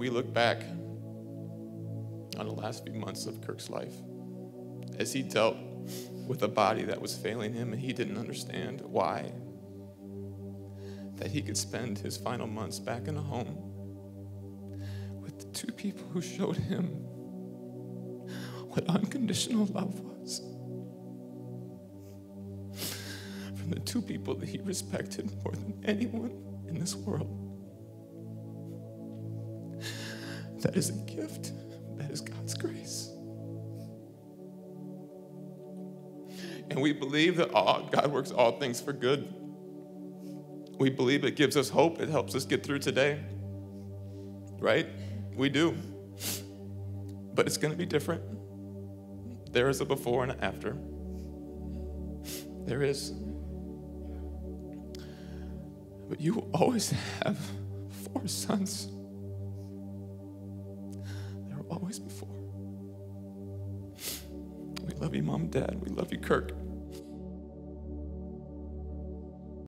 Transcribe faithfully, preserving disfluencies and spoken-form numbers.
we look back on the last few months of Kirk's life, as he dealt with a body that was failing him and he didn't understand why, that he could spend his final months back in a home with the two people who showed him what unconditional love was. From the two people that he respected more than anyone in this world. That is a gift. That is God's grace. And we believe that all, God works all things for good. We believe it gives us hope. It helps us get through today. Right? We do. But it's going to be different. There is a before and an after. There is. But you will always have four sons. There will always be four. We love you, Mom and Dad. We love you, Kirk.